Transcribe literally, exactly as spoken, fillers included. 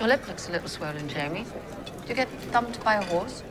Your lip looks a little swollen, Jamie. Did you get thumped by a horse?